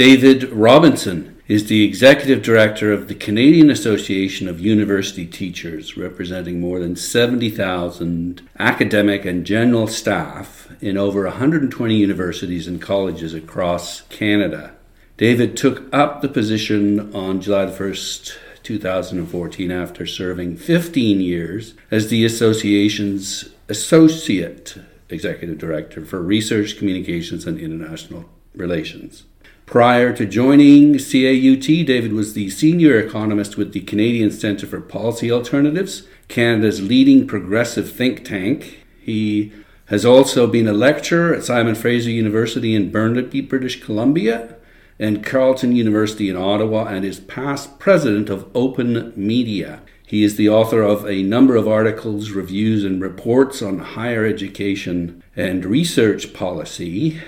David Robinson is the Executive Director of the Canadian Association of University Teachers, representing more than 70,000 academic and general staff in over 120 universities and colleges across Canada. David took up the position on July 1st, 2014, after serving 15 years as the association's Associate Executive Director for Research, Communications, and International Relations. Prior to joining CAUT, David was the Senior Economist with the Canadian Centre for Policy Alternatives, Canada's leading progressive think tank. He has also been a lecturer at Simon Fraser University in Burnaby, British Columbia, and Carleton University in Ottawa, and is past president of Open Media. He is the author of a number of articles, reviews, and reports on higher education and research policy,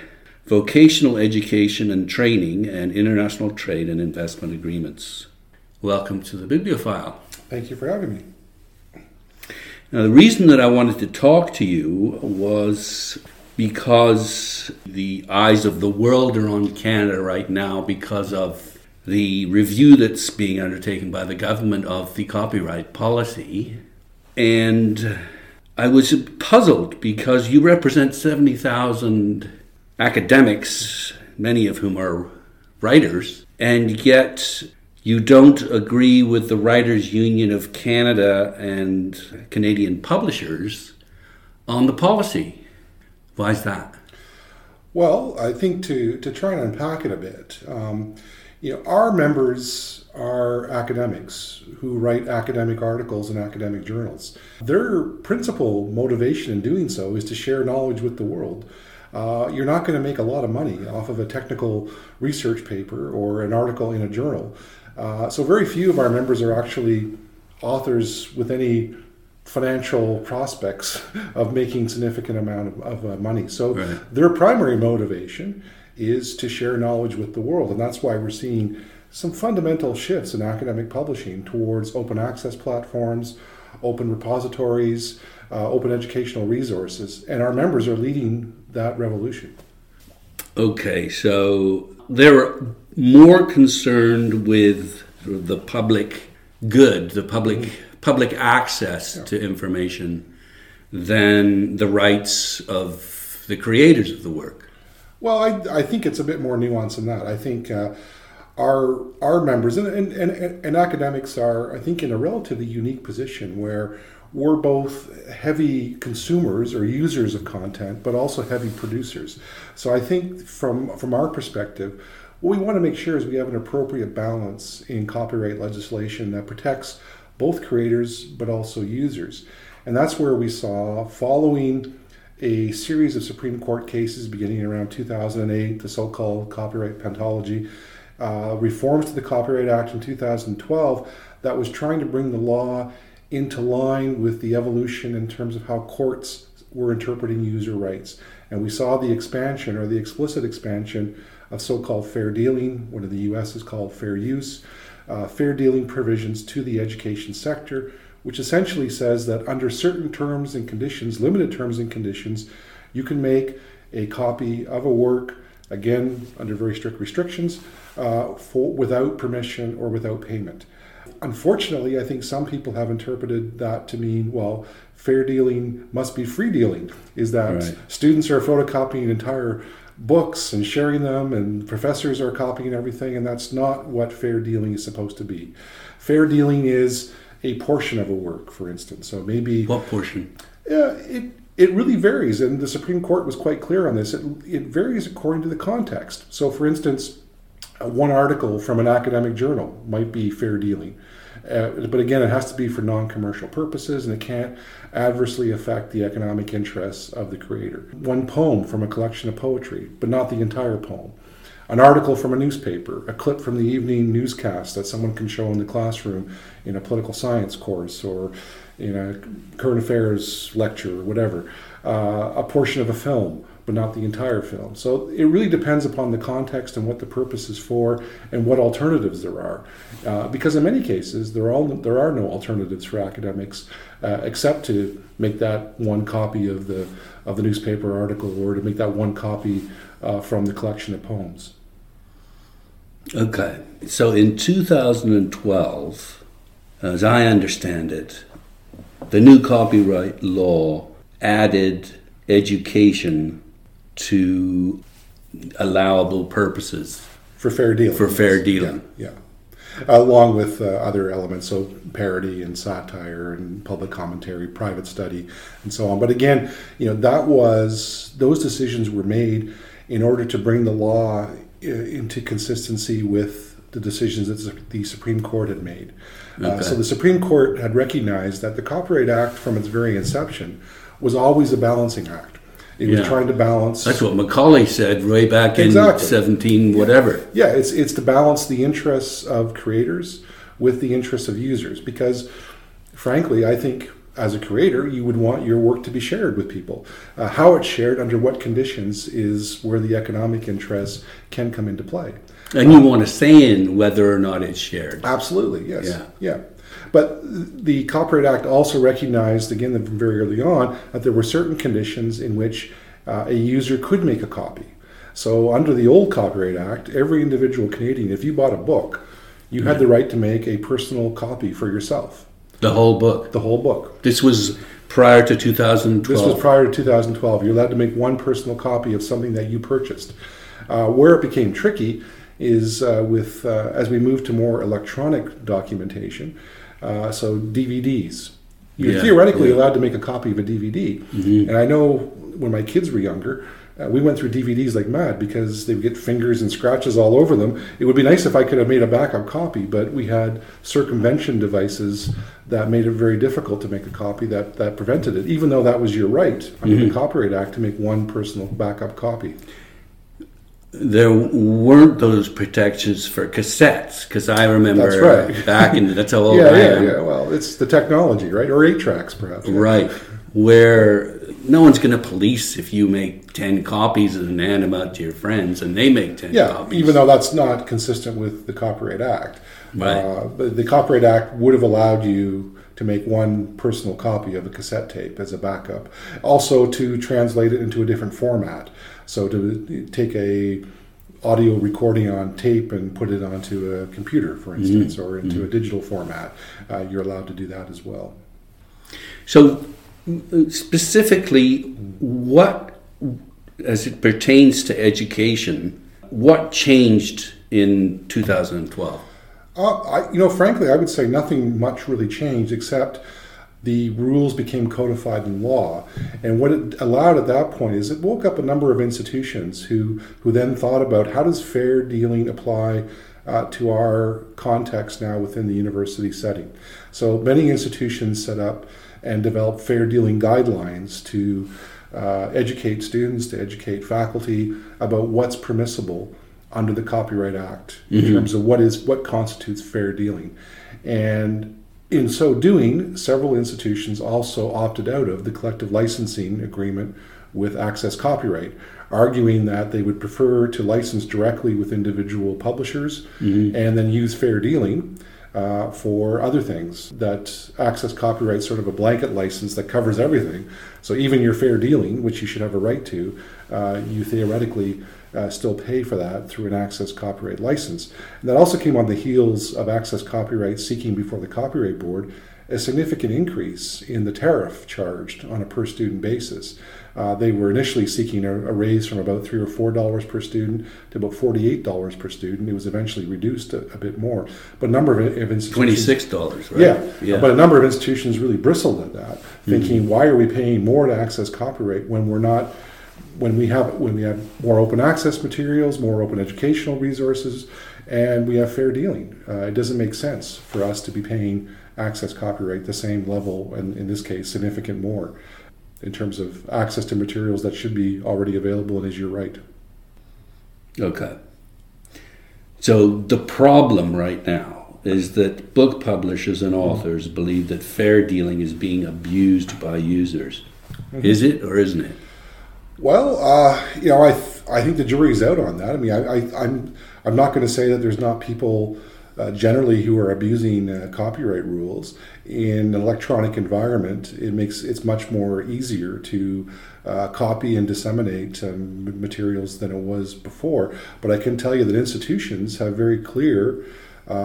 vocational education and training, and international trade and investment agreements. Welcome to the Bibliophile. Thank you for having me. Now, the reason that I wanted to talk to you was because the eyes of the world are on Canada right now because of the review that's being undertaken by the government of the copyright policy. And I was puzzled because you represent 70,000 academics, many of whom are writers, and yet you don't agree with the Writers' Union of Canada and Canadian publishers on the policy. Why is that? Well, I think to try and unpack it a bit, our members are academics who write academic articles in academic journals. Their principal motivation in doing so is to share knowledge with the world. You're not going to make a lot of money off of a technical research paper or an article in a journal. So very few of our members are actually authors with any financial prospects of making significant amount of money. So right. Their primary motivation is to share knowledge with the world. And that's why we're seeing some fundamental shifts in academic publishing towards open access platforms, open repositories, open educational resources. And our members are leading that revolution. Okay, so they're more concerned with the public good, the public access to information than the rights of the creators of the work. Well, I think it's a bit more nuanced than that. I think our members and academics are, I think, in a relatively unique position where we're both heavy consumers or users of content, but also heavy producers. So I think from our perspective, what we want to make sure is we have an appropriate balance in copyright legislation that protects both creators but also users. And that's where we saw, following a series of Supreme Court cases beginning around 2008, the so-called copyright pentology, reforms to the Copyright Act in 2012 that was trying to bring the law into line with the evolution in terms of how courts were interpreting user rights. And we saw the expansion, or the explicit expansion, of so-called fair dealing, what in the US is called fair use, fair dealing provisions to the education sector, which essentially says that under certain terms and conditions, limited terms and conditions, you can make a copy of a work, again, under very strict restrictions, without permission or without payment. Unfortunately, I think some people have interpreted that to mean, well, fair dealing must be free dealing, is that right. Students are photocopying entire books and sharing them, and professors are copying everything, and that's not what fair dealing is supposed to be. Fair dealing is a portion of a work, for instance. So maybe... What portion? Yeah, it really varies, and the Supreme Court was quite clear on this. It varies according to the context. So, for instance, one article from an academic journal might be fair dealing. But again, it has to be for non-commercial purposes, and it can't adversely affect the economic interests of the creator. One poem from a collection of poetry, but not the entire poem. An article from a newspaper, a clip from the evening newscast that someone can show in the classroom in a political science course or in a current affairs lecture or whatever. A portion of a film, but not the entire film. So it really depends upon the context and what the purpose is for and what alternatives there are. Because in many cases, there are no alternatives for academics except to make that one copy of the newspaper article or to make that one copy from the collection of poems. Okay. So in 2012, as I understand it, the new copyright law added education to allowable purposes. For fair dealing. For fair dealing. Yeah. Along with other elements, so parody and satire and public commentary, private study, and so on. But again, you know, those decisions were made in order to bring the law into consistency with the decisions that the Supreme Court had made. Okay. So the Supreme Court had recognized that the Copyright Act, from its very inception, was always a balancing act. It was trying to balance. That's what Macaulay said way back in 17 whatever. Yeah, it's to balance the interests of creators with the interests of users, because frankly, I think as a creator, you would want your work to be shared with people. How it's shared, under what conditions, is where the economic interests can come into play. And you want to say in whether or not it's shared. Absolutely, yes. Yeah. But the Copyright Act also recognized, again, from very early on, that there were certain conditions in which a user could make a copy. So under the old Copyright Act, every individual Canadian, if you bought a book, you had the right to make a personal copy for yourself. The whole book? The whole book. This was prior to 2012? This was prior to 2012. You're allowed to make one personal copy of something that you purchased. Where it became tricky is as we move to more electronic documentation, so DVDs. You're theoretically allowed to make a copy of a DVD. Mm-hmm. And I know when my kids were younger, we went through DVDs like mad because they would get fingers and scratches all over them. It would be nice if I could have made a backup copy, but we had circumvention devices that made it very difficult to make a copy that prevented it, even though that was your right under the Copyright Act to make one personal backup copy. There weren't those protections for cassettes, because I remember back in that's how old I am. Yeah. Well, it's the technology, right? Or 8-tracks, perhaps. Right, where no one's going to police if you make 10 copies and hand them out to your friends, and they make 10 copies. Even though that's not consistent with the Copyright Act. Right. But the Copyright Act would have allowed you to make one personal copy of a cassette tape as a backup. Also to translate it into a different format. So to take a audio recording on tape and put it onto a computer, for instance, or into a digital format, you're allowed to do that as well. So specifically, what, as it pertains to education, what changed in 2012? Frankly, I would say nothing much really changed, except the rules became codified in law. And what it allowed at that point is it woke up a number of institutions who then thought about, how does fair dealing apply to our context now within the university setting? So many institutions set up and developed fair dealing guidelines to educate students, to educate faculty about what's permissible under the Copyright Act in terms of what constitutes fair dealing. And in so doing, several institutions also opted out of the collective licensing agreement with Access Copyright, arguing that they would prefer to license directly with individual publishers and then use fair dealing for other things. That Access Copyright is sort of a blanket license that covers everything. So even your fair dealing, which you should have a right to, you theoretically still pay for that through an Access Copyright license. And that also came on the heels of Access Copyright seeking before the Copyright Board a significant increase in the tariff charged on a per student basis. They were initially seeking a raise from about $3 or $4 per student to about $48 per student. It was eventually reduced a bit more. But a number of institutions... $26, right? Yeah. But a number of institutions really bristled at that, thinking, why are we paying more to Access Copyright when we're not... When we have more open access materials, more open educational resources, and we have fair dealing. It doesn't make sense for us to be paying Access Copyright the same level, and in this case, significant more, in terms of access to materials that should be already available and is your right. Okay. So the problem right now is that book publishers and authors believe that fair dealing is being abused by users. Is it or isn't it? Well, I think the jury's out on that. I mean, I'm not going to say that there's not people generally who are abusing copyright rules. In an electronic environment, it's much more easier to copy and disseminate materials than it was before. But I can tell you that institutions have very clear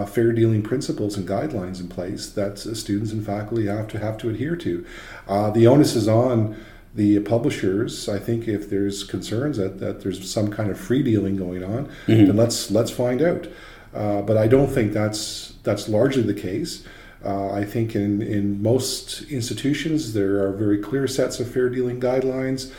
fair dealing principles and guidelines in place that students and faculty have to adhere to. The onus is on the publishers. I think if there's concerns that there's some kind of free dealing going on, mm-hmm. then let's find out. But I don't think that's largely the case. I think in most institutions there are very clear sets of fair dealing guidelines.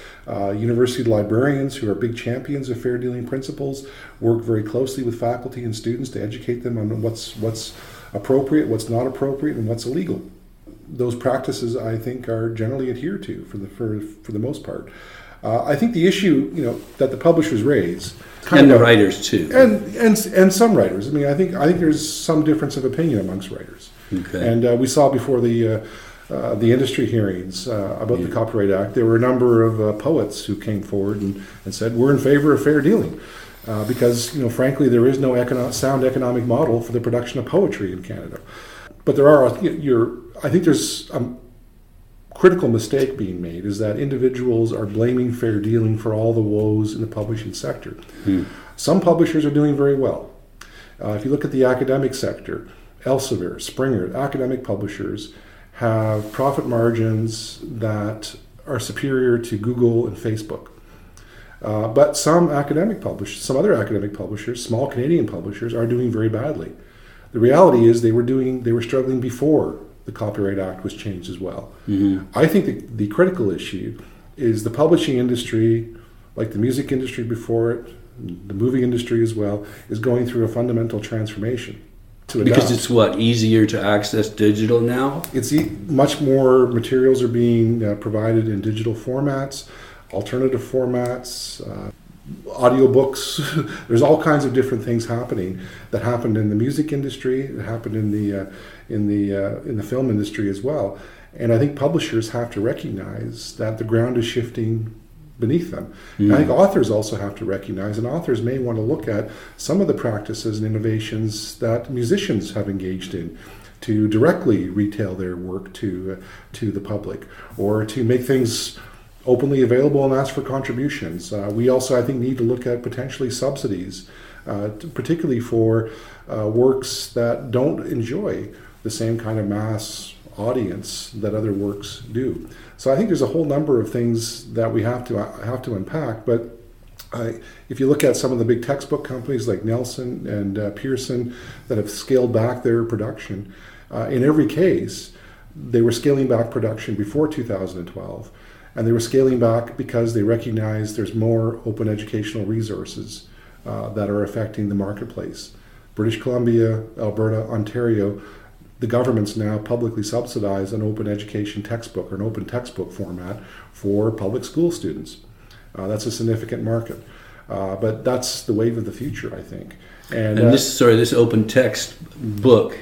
University librarians, who are big champions of fair dealing principles, work very closely with faculty and students to educate them on what's appropriate, what's not appropriate, and what's illegal. Those practices, I think, are generally adhered to for the most part. I think the issue, that the publishers raise, and the writers too, and some writers. I mean, I think there's some difference of opinion amongst writers. Okay. And we saw before the industry hearings about the Copyright Act, there were a number of poets who came forward and said, we're in favor of fair dealing, because, frankly, there is no sound economic model for the production of poetry in Canada. But there are, I think there's a critical mistake being made, is that individuals are blaming fair dealing for all the woes in the publishing sector. Hmm. Some publishers are doing very well. If you look at the academic sector, Elsevier, Springer, academic publishers have profit margins that are superior to Google and Facebook. But some other academic publishers, small Canadian publishers, are doing very badly. The reality is they were struggling before the Copyright Act was changed as well. Mm-hmm. I think the critical issue is the publishing industry, like the music industry before it, the movie industry as well, is going through a fundamental transformation. Because it's easier to access digital now? It's much more materials are being provided in digital formats, alternative formats, audiobooks. There's all kinds of different things happening that happened in the music industry, that happened in the film industry as well. And I think publishers have to recognize that the ground is shifting beneath them. Mm. I think authors also have to recognize, and authors may want to look at some of the practices and innovations that musicians have engaged in to directly retail their work to the public, or to make things openly available and ask for contributions. We also, I think, need to look at potentially subsidies, particularly for works that don't enjoy the same kind of mass audience that other works do. So I think there's a whole number of things that we have to unpack. But if you look at some of the big textbook companies like Nelson and Pearson that have scaled back their production, in every case they were scaling back production before 2012, and they were scaling back because they recognized there's more open educational resources that are affecting the marketplace. British Columbia, Alberta, Ontario. The governments now publicly subsidize an open education textbook or an open textbook format for public school students. That's a significant market. But that's the wave of the future, I think. And this open text book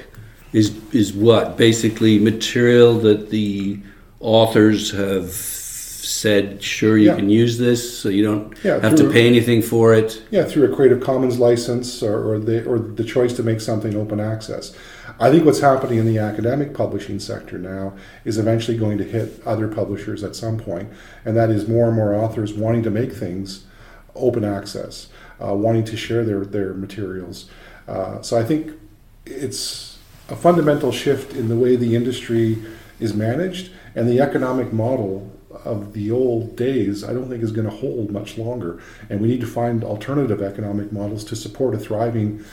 is what? Basically material that the authors have said, sure, you can use this, so you don't have to pay anything for it. Yeah, through a Creative Commons license or the choice to make something open access. I think what's happening in the academic publishing sector now is eventually going to hit other publishers at some point, and that is more and more authors wanting to make things open access, wanting to share their materials. So I think it's a fundamental shift in the way the industry is managed, and the economic model of the old days I don't think is going to hold much longer, and we need to find alternative economic models to support a thriving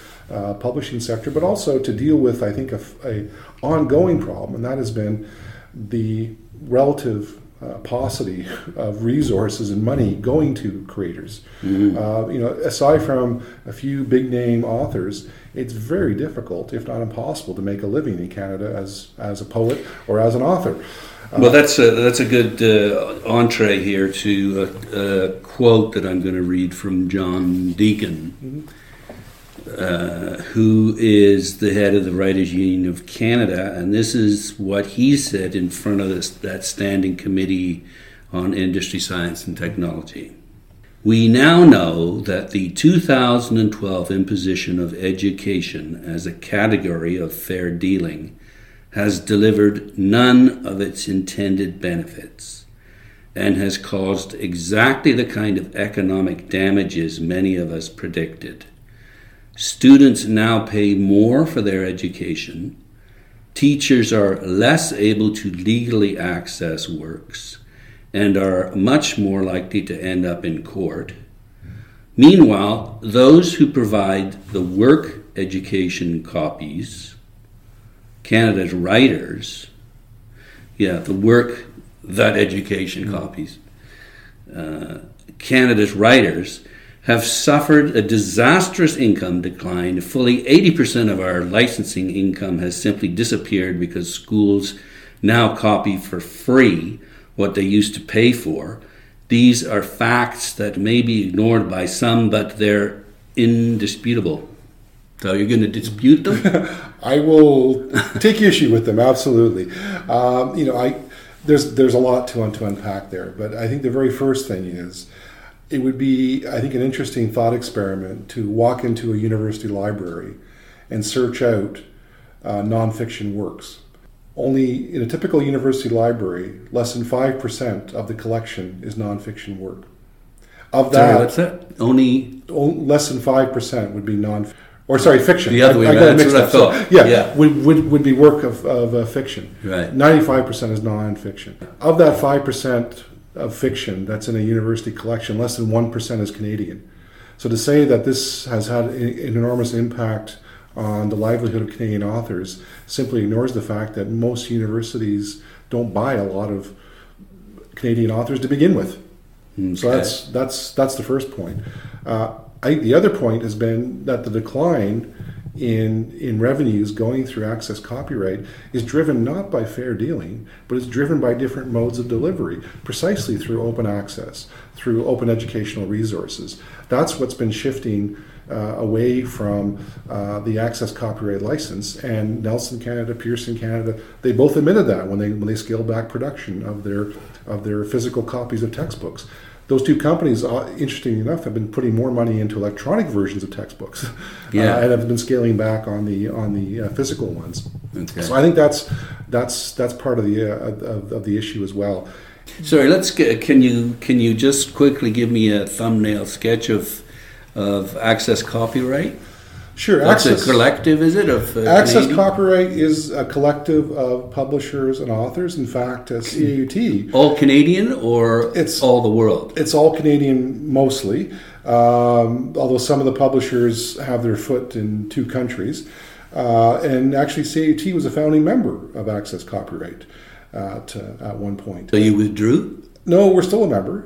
publishing sector, but also to deal with, I think, a ongoing problem, and that has been the relative paucity of resources and money going to creators. Mm-hmm. Aside from a few big name authors, it's very difficult, if not impossible, to make a living in Canada as a poet or as an author. Well, that's a good entree here to a quote that I'm going to read from John Degen. Mm-hmm. Who is the head of the Writers' Union of Canada, and this is what he said in front of that Standing Committee on Industry, Science and Technology. We now know that the 2012 imposition of education as a category of fair dealing has delivered none of its intended benefits and has caused exactly the kind of economic damages many of us predicted. Students now pay more for their education. Teachers are less able to legally access works and are much more likely to end up in court. Meanwhile, those who provide the work education copies, Canada's writers, Canada's writers have suffered a disastrous income decline. Fully 80% of our licensing income has simply disappeared because schools now copy for free what they used to pay for. These are facts that may be ignored by some, but they're indisputable. So you're going to dispute them? I will take issue with them, absolutely. There's a lot to unpack there, but I think the very first thing is it would be, I think, an interesting thought experiment to walk into a university library and search out nonfiction works. Only in a typical university library, less than 5% of the collection is nonfiction work. Of that, sorry, what's that? Less than 5% would be nonfiction. Or sorry, fiction. The other way around. That's what I thought. Would be work of fiction. Right. 95% is nonfiction. Of that 5% of fiction that's in a university collection, less than 1% is Canadian. So to say that this has had an enormous impact on the livelihood of Canadian authors simply ignores the fact that most universities don't buy a lot of Canadian authors to begin with. Okay. So that's the first point. The other point has been that the decline in revenues going through access copyright is driven not by fair dealing, but it's driven by different modes of delivery, precisely through open access, through open educational resources. That's what's been shifting away from the Access Copyright License, and Nelson Canada, Pearson Canada, they both admitted that when they scaled back production of their physical copies of textbooks. Those two companies, interestingly enough, have been putting more money into electronic versions of textbooks, and have been scaling back on the physical ones. Okay. So I think that's part of the of the issue as well. Sorry, can you just quickly give me a thumbnail sketch of Access Copyright? Sure. That's a collective, is it? Access Copyright is a collective of publishers and authors. In fact, CAUT. All Canadian or it's all the world? It's all Canadian mostly, although some of the publishers have their foot in two countries. And actually, CAUT was a founding member of Access Copyright at one point. So you withdrew? No, we're still a member,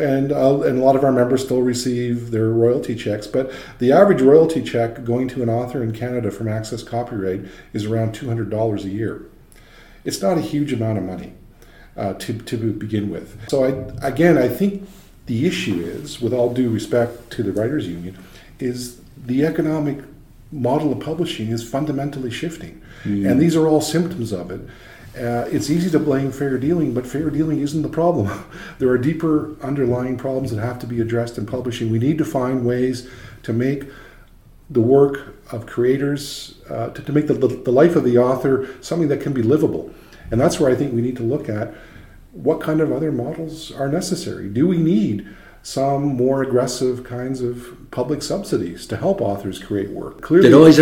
and a lot of our members still receive their royalty checks. But the average royalty check going to an author in Canada from Access Copyright is around $200 a year. It's not a huge amount of money to begin with. So I think the issue is, with all due respect to the Writers' Union, is the economic model of publishing is fundamentally shifting, and these are all symptoms of it. It's easy to blame fair dealing, but fair dealing isn't the problem. There are deeper underlying problems that have to be addressed in publishing. We need to find ways to make the work of creators, to make the life of the author something that can be livable. And that's where I think we need to look at what kind of other models are necessary. Do we need some more aggressive kinds of public subsidies to help authors create work? Clearly, it always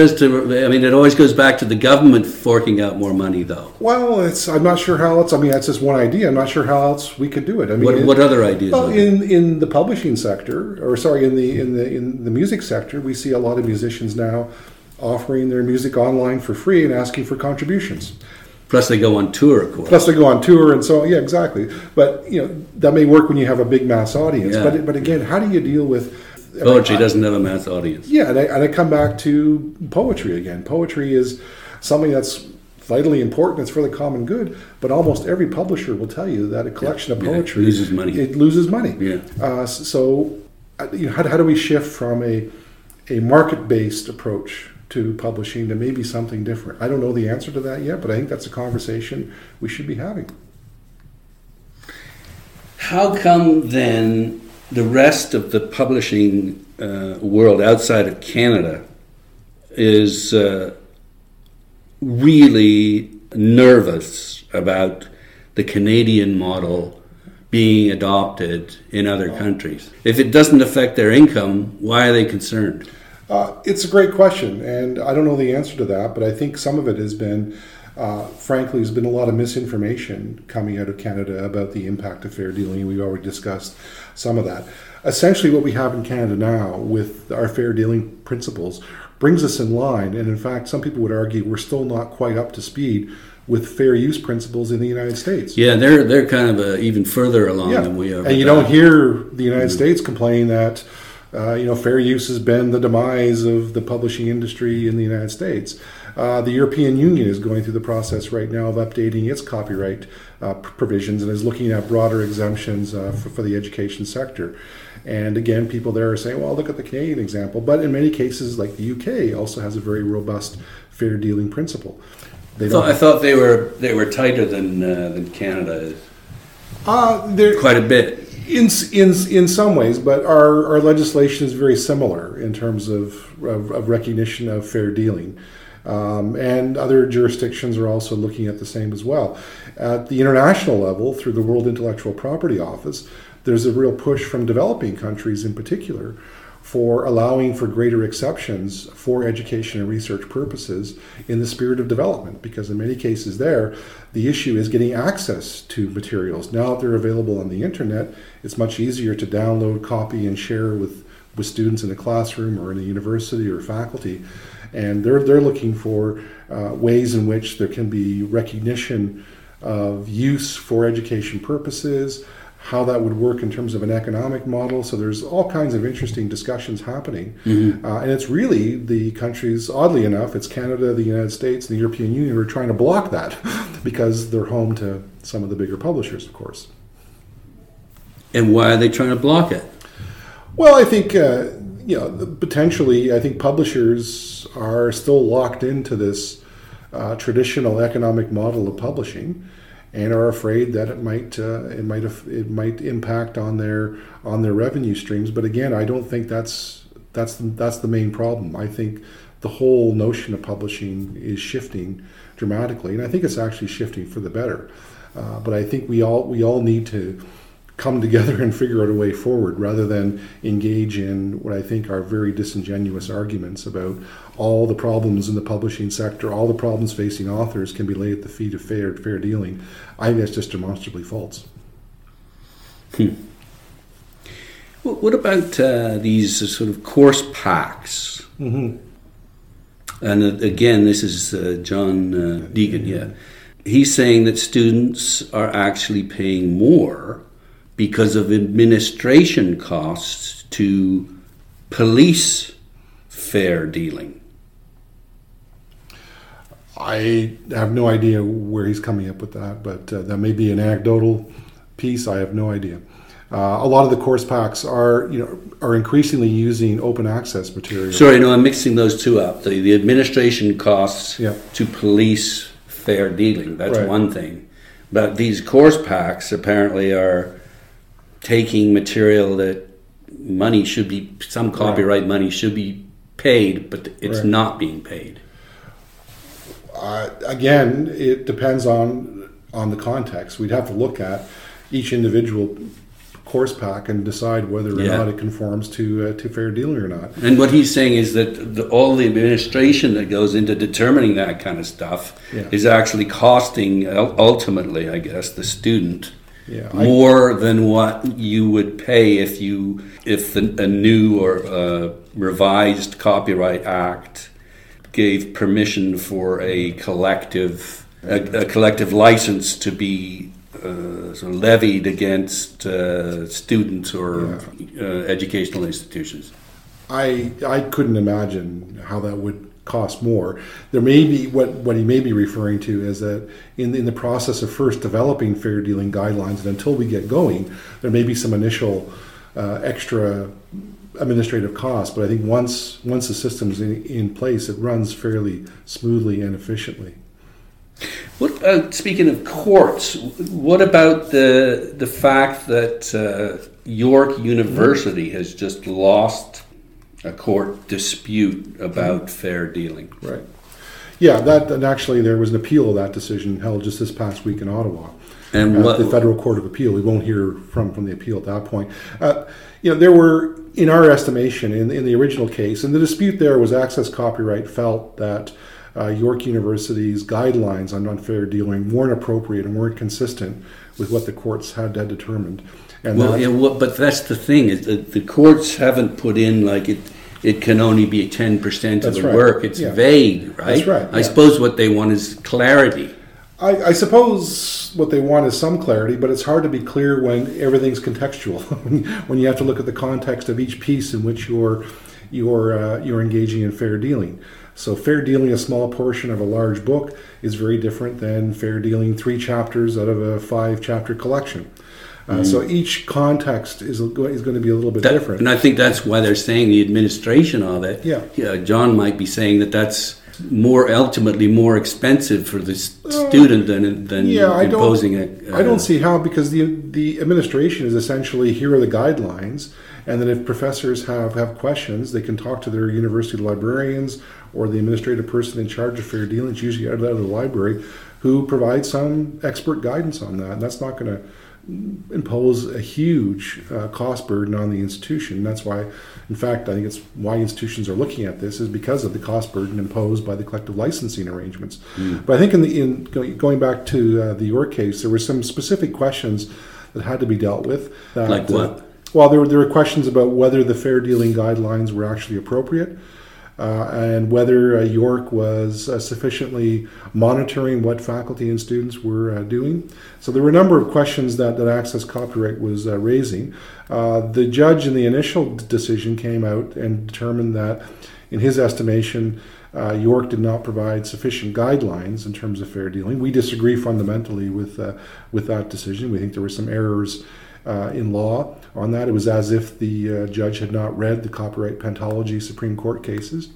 goes back to the government forking out more money, though. Well, I'm not sure how else. I mean, that's just one idea. I'm not sure how else we could do it. I mean, what other ideas? Well, in the publishing sector, in the music sector, we see a lot of musicians now offering their music online for free and asking for contributions. Plus they go on tour, of course. And so, yeah, exactly. But, that may work when you have a big mass audience. Yeah. But again, how do you deal with... Poetry doesn't have a mass audience. Yeah, and I come back to poetry again. Poetry is something that's vitally important. It's for the common good. But almost every publisher will tell you that a collection of poetry... loses money. It loses money. Yeah. How do we shift from a market-based approach to publishing to maybe something different? I don't know the answer to that yet, but I think that's a conversation we should be having. How come then the rest of the publishing world outside of Canada is really nervous about the Canadian model being adopted in other countries. If it doesn't affect their income, why are they concerned? It's a great question, and I don't know the answer to that, but I think some of it has been, frankly, there's been a lot of misinformation coming out of Canada about the impact of fair dealing, and we've already discussed some of that. Essentially, what we have in Canada now with our fair dealing principles brings us in line, and in fact, some people would argue we're still not quite up to speed with fair use principles in the United States. Yeah, they're kind of even further along than we are. And you don't hear the United States complain that fair use has been the demise of the publishing industry in the United States. The European Union is going through the process right now of updating its copyright provisions and is looking at broader exemptions for the education sector. And again, people there are saying, well, look at the Canadian example. But in many cases, like the UK also has a very robust fair dealing principle. I thought they were tighter than Canada is. Quite a bit. In some ways, but our legislation is very similar in terms of recognition of fair dealing. And other jurisdictions are also looking at the same as well. At the international level, through the World Intellectual Property Office, there's a real push from developing countries in particular for allowing for greater exceptions for education and research purposes in the spirit of development, because in many cases there, the issue is getting access to materials. Now that they're available on the internet, it's much easier to download, copy, and share with students in a classroom or in a university or faculty. And they're looking for ways in which there can be recognition of use for education purposes, how that would work in terms of an economic model. So there's all kinds of interesting discussions happening. Mm-hmm. And it's really the countries, oddly enough, it's Canada, the United States, and the European Union are trying to block that because they're home to some of the bigger publishers, of course. And why are they trying to block it? Well, I think, potentially, I think publishers are still locked into this traditional economic model of publishing, and are afraid that it might impact on their revenue streams. But again, I don't think that's the main problem. I think the whole notion of publishing is shifting dramatically, and I think it's actually shifting for the better. But I think we all need to come together and figure out a way forward, rather than engage in what I think are very disingenuous arguments about all the problems in the publishing sector, all the problems facing authors can be laid at the feet of fair dealing. I think that's just demonstrably false. Well, what about these sort of course packs? Mm-hmm. And again, this is John Degen. Yeah, he's saying that students are actually paying more because of administration costs to police fair dealing. I have no idea where he's coming up with that, but that may be an anecdotal piece. I have no idea. A lot of the course packs are increasingly using open access material. Sorry, no, I'm mixing those two up. The administration costs to police fair dealing, that's right. One thing. But these course packs apparently are taking material that money should be paid, but it's not being paid. Again, it depends on the context. We'd have to look at each individual course pack and decide whether or not it conforms to fair dealing or not. And what he's saying is that all the administration that goes into determining that kind of stuff is actually costing, ultimately, I guess, the student more than what you would pay if a new or revised Copyright Act gave permission for a collective license to be sort of levied against students or educational institutions. I couldn't imagine how that would cost more. There may be what he may be referring to is that in the process of first developing fair dealing guidelines, and until we get going, there may be some initial extra administrative costs. But I think once the system's in place, it runs fairly smoothly and efficiently. What about, speaking of courts, what about the fact that York University has just lost a court dispute about fair dealing? Right. Yeah, that, and actually there was an appeal of that decision held just this past week in Ottawa. And what, the Federal Court of Appeal. We won't hear from the appeal at that point. There were, in our estimation, in the original case, and the dispute there was Access Copyright felt that York University's guidelines on unfair dealing weren't appropriate and weren't consistent with what the courts had determined. And but that's the thing, is that the courts haven't put in, like, it can only be 10% of the work. It's vague, right? That's right. I suppose what they want is clarity. I suppose what they want is some clarity, but it's hard to be clear when everything's contextual, when you have to look at the context of each piece in which you're engaging in fair dealing. So fair dealing a small portion of a large book is very different than fair dealing 3 chapters out of a 5-chapter collection. So each context is going to be a little bit different. And I think that's why they're saying the administration of it. Yeah, John might be saying that's ultimately more expensive for the student than imposing it. I don't see how, because the administration is essentially, here are the guidelines, and then if professors have questions, they can talk to their university librarians or the administrative person in charge of fair dealing, usually out of the library, who provides some expert guidance on that. And that's not going to impose a huge cost burden on the institution. That's why, in fact, I think it's why institutions are looking at this, is because of the cost burden imposed by the collective licensing arrangements. But I think in going back to the York case, there were some specific questions that had to be dealt with. Like what? Well, there were questions about whether the fair dealing guidelines were actually appropriate, and whether York was sufficiently monitoring what faculty and students were doing. So there were a number of questions that Access Copyright was raising. The judge in the initial decision came out and determined that, in his estimation, York did not provide sufficient guidelines in terms of fair dealing. We disagree fundamentally with that decision. We think there were some errors in law on that. It was as if the judge had not read the copyright pentology Supreme Court cases.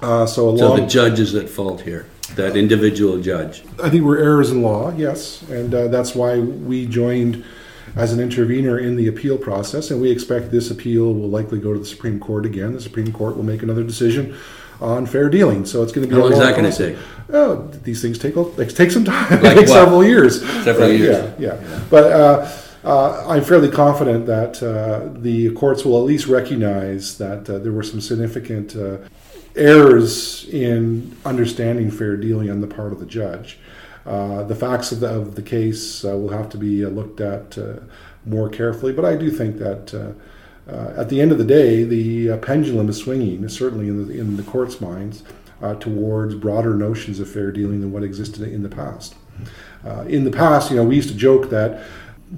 So the judge is at fault here, that individual judge. I think were errors in law, yes, and that's why we joined as an intervener in the appeal process, and we expect this appeal will likely go to the Supreme Court again. The Supreme Court will make another decision on fair dealing, so it's going to be. How long is that going to take? Oh, these things take some time. Like several years. Several years. Yeah. But. I'm fairly confident that the courts will at least recognize that there were some significant errors in understanding fair dealing on the part of the judge. The facts of the case will have to be looked at more carefully, but I do think that at the end of the day, the pendulum is swinging, certainly in the courts' minds, towards broader notions of fair dealing than what existed in the past. In the past, we used to joke that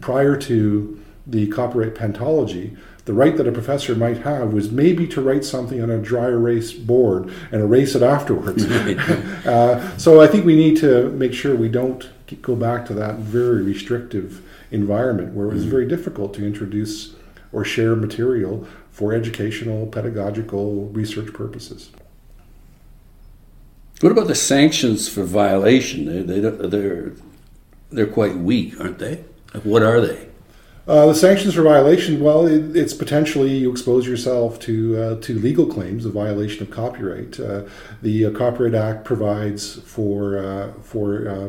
prior to the copyright pentology, the right that a professor might have was maybe to write something on a dry erase board and erase it afterwards. So I think we need to make sure we don't go back to that very restrictive environment where it was very difficult to introduce or share material for educational, pedagogical, research purposes. What about the sanctions for violation? They're quite weak, aren't they? What are they? The sanctions for violation, well, it's potentially you expose yourself to legal claims of violation of copyright. The Copyright Act provides for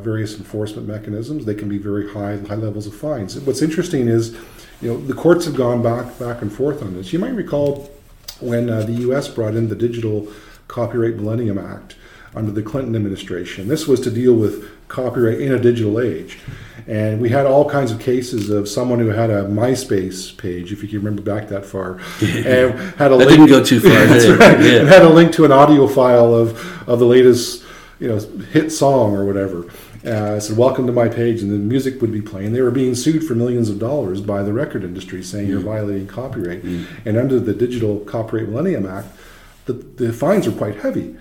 various enforcement mechanisms. They can be very high levels of fines. What's interesting is, the courts have gone back and forth on this. You might recall when the U.S. brought in the Digital Copyright Millennium Act under the Clinton administration. This was to deal with copyright in a digital age. And we had all kinds of cases of someone who had a MySpace page, if you can remember back that far, and had a link, didn't go too far. That's right. Yeah. And had a link to an audio file of the latest, hit song or whatever. Said, "Welcome to my page," and the music would be playing. They were being sued for millions of dollars by the record industry, saying you're violating copyright. And under the Digital Copyright Millennium Act, the fines were quite heavy.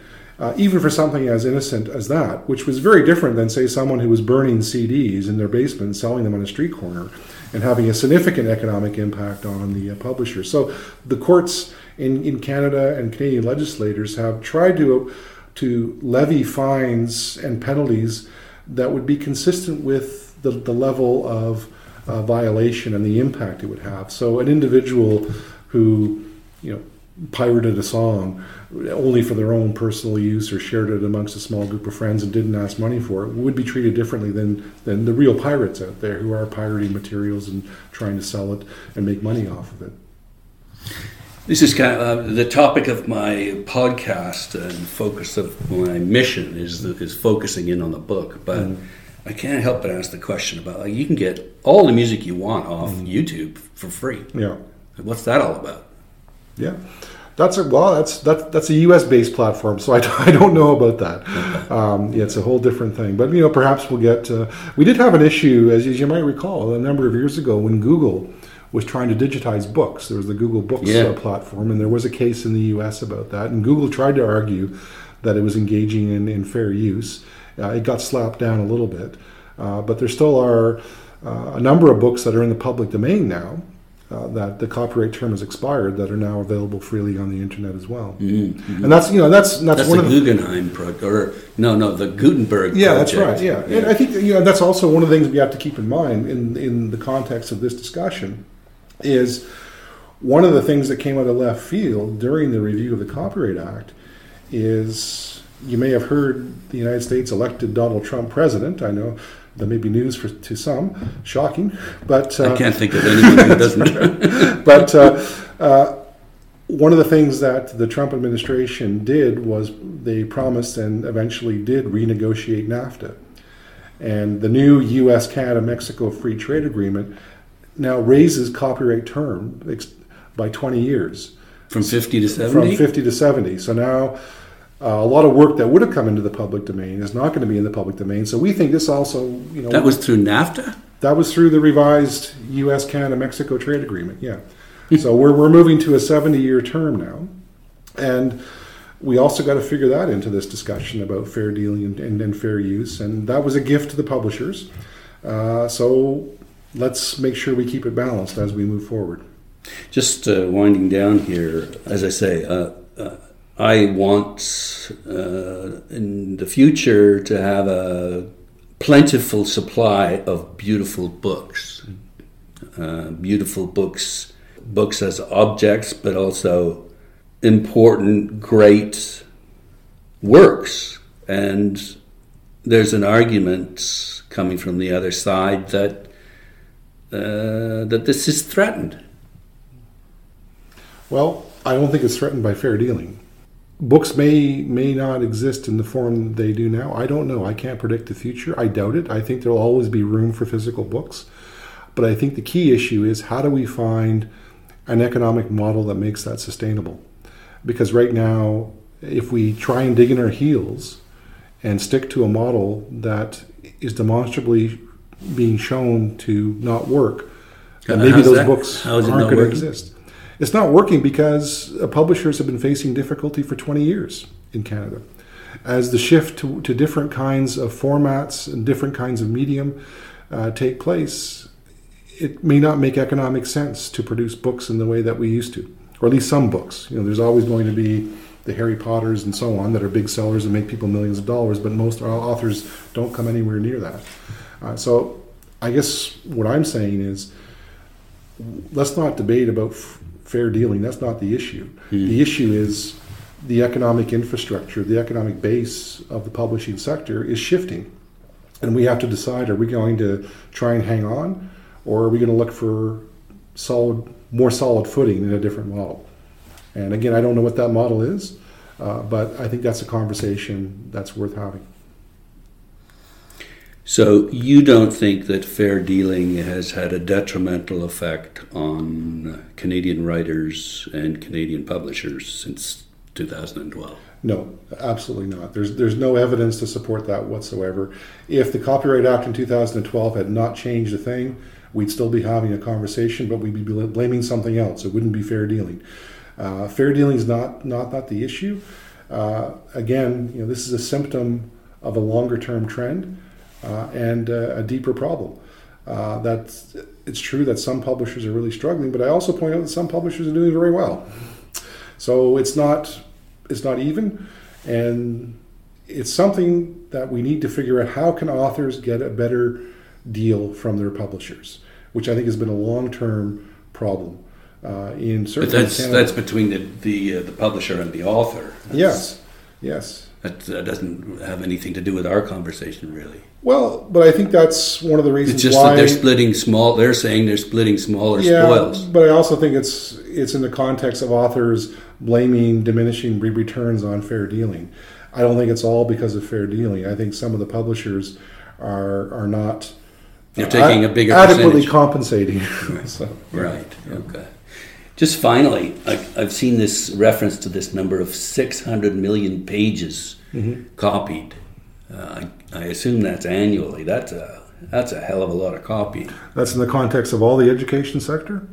Even for something as innocent as that, which was very different than, say, someone who was burning CDs in their basement, selling them on a street corner, and having a significant economic impact on the publisher. So the courts in Canada and Canadian legislators have tried to levy fines and penalties that would be consistent with the level of violation and the impact it would have. So an individual who, you know, pirated a song only for their own personal use or shared it amongst a small group of friends and didn't ask money for it would be treated differently than the real pirates out there who are pirating materials and trying to sell it and make money off of it. This is kind of the topic of my podcast, and focus of my mission is focusing in on the book, but I can't help but ask the question about, like, you can get all the music you want off YouTube for free. Yeah. What's that all about? Yeah, that's a U.S.-based platform, so I don't know about that. Yeah, it's a whole different thing. But, you know, perhaps we'll get... we did have an issue, as you might recall, a number of years ago when Google was trying to digitize books. There was the Google Books platform, and there was a case in the U.S. about that. And Google tried to argue that it was engaging in fair use. It got slapped down a little bit. But there still are a number of books that are in the public domain now, that the copyright term has expired, that are now available freely on the internet as well. Mm-hmm. And that's one of the Guggenheim project, or the Gutenberg project. Yeah, that's right. Yeah. And I think that's also one of the things we have to keep in mind in the context of this discussion is one of the things that came out of left field during the review of the Copyright Act is, you may have heard, the United States elected Donald Trump president. I know that may be news to some, shocking, but... I can't think of anyone who doesn't. Right. But one of the things that the Trump administration did was they promised and eventually did renegotiate NAFTA. And the new U.S.-Canada-Mexico Free Trade Agreement now raises copyright term by 20 years. From 50 to 70? From 50 to 70. So now... a lot of work that would have come into the public domain is not going to be in the public domain. So we think this also... that was through NAFTA? That was through the revised U.S., Canada, Mexico trade agreement, yeah. So we're moving to a 70-year term now. And we also got to figure that into this discussion about fair dealing and fair use. And that was a gift to the publishers. So let's make sure we keep it balanced as we move forward. Just winding down here, as I say... I want in the future to have a plentiful supply of beautiful books. Beautiful books as objects, but also important, great works. And there's an argument coming from the other side that that this is threatened. Well, I don't think it's threatened by fair dealing. Books may not exist in the form they do now. I don't know. I can't predict the future. I doubt it. I think there'll always be room for physical books. But I think the key issue is, how do we find an economic model that makes that sustainable? Because right now, if we try and dig in our heels and stick to a model that is demonstrably being shown to not work, then maybe those books aren't going to exist. It's not working because publishers have been facing difficulty for 20 years in Canada. As the shift to different kinds of formats and different kinds of medium take place, it may not make economic sense to produce books in the way that we used to, or at least some books. There's always going to be the Harry Potters and so on that are big sellers and make people millions of dollars, but most authors don't come anywhere near that. So I guess what I'm saying is, let's not debate about... fair dealing. That's not the issue. The issue is the economic infrastructure, the economic base of the publishing sector is shifting. And we have to decide, are we going to try and hang on, or are we going to look for more solid footing in a different model? And again, I don't know what that model is, but I think that's a conversation that's worth having. So you don't think that fair dealing has had a detrimental effect on Canadian writers and Canadian publishers since 2012? No, absolutely not. There's no evidence to support that whatsoever. If the Copyright Act in 2012 had not changed a thing, we'd still be having a conversation, but we'd be blaming something else. It wouldn't be fair dealing. Fair dealing is not the issue. Again, this is a symptom of a longer-term trend. And a deeper problem. It's true that some publishers are really struggling, but I also point out that some publishers are doing very well. So it's not even, and it's something that we need to figure out, how can authors get a better deal from their publishers, which I think has been a long-term problem. That's between the publisher and the author. Yes. That doesn't have anything to do with our conversation, really. Well, but I think that's one of the reasons why... It's just that they're splitting small... They're saying they're splitting smaller spoils. But I also think it's in the context of authors blaming diminishing returns on fair dealing. I don't think it's all because of fair dealing. I think some of the publishers are not... They're taking a bigger adequately percentage. Compensating. Okay. Just finally, I've seen this reference to this number of 600 million pages copied. I assume that's annually. That's a hell of a lot of copying. That's in the context of all the education sector?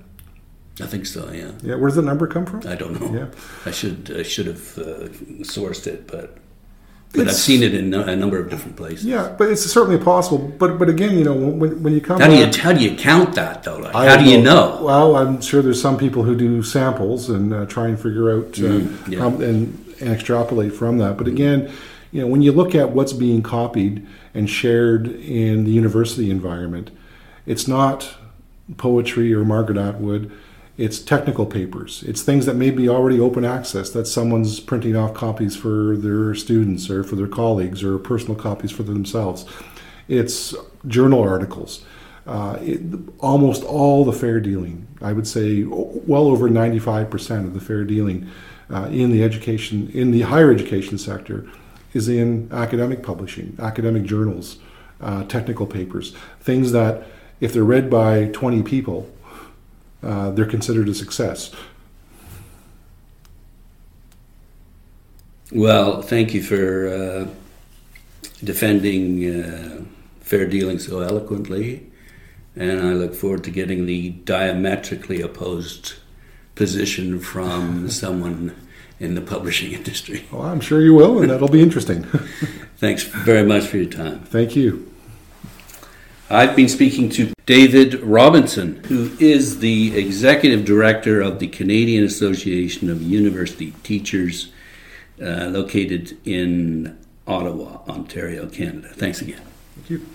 I think so, yeah. Yeah, where's the number come from? I don't know. Yeah. I should have sourced it, but I've seen it in a number of different places. Yeah, but it's certainly possible. But again, you know, when you come, how do you count that though? Like, how do you know? Well, I'm sure there's some people who do samples and try and figure out and extrapolate from that. But again, you know, when you look at what's being copied and shared in the university environment, it's not poetry or Margaret Atwood. It's technical papers. It's things that may be already open access, that someone's printing off copies for their students or for their colleagues or personal copies for themselves. It's journal articles. Almost all the fair dealing, I would say well over 95% of the fair dealing in the higher education sector is in academic publishing, academic journals, technical papers, things that if they're read by 20 people, they're considered a success. Well, thank you for defending fair dealing so eloquently, and I look forward to getting the diametrically opposed position from someone in the publishing industry. Well, I'm sure you will, and that'll be interesting. Thanks very much for your time. Thank you. I've been speaking to David Robinson, who is the Executive Director of the Canadian Association of University Teachers, located in Ottawa, Ontario, Canada. Thanks again. Thank you.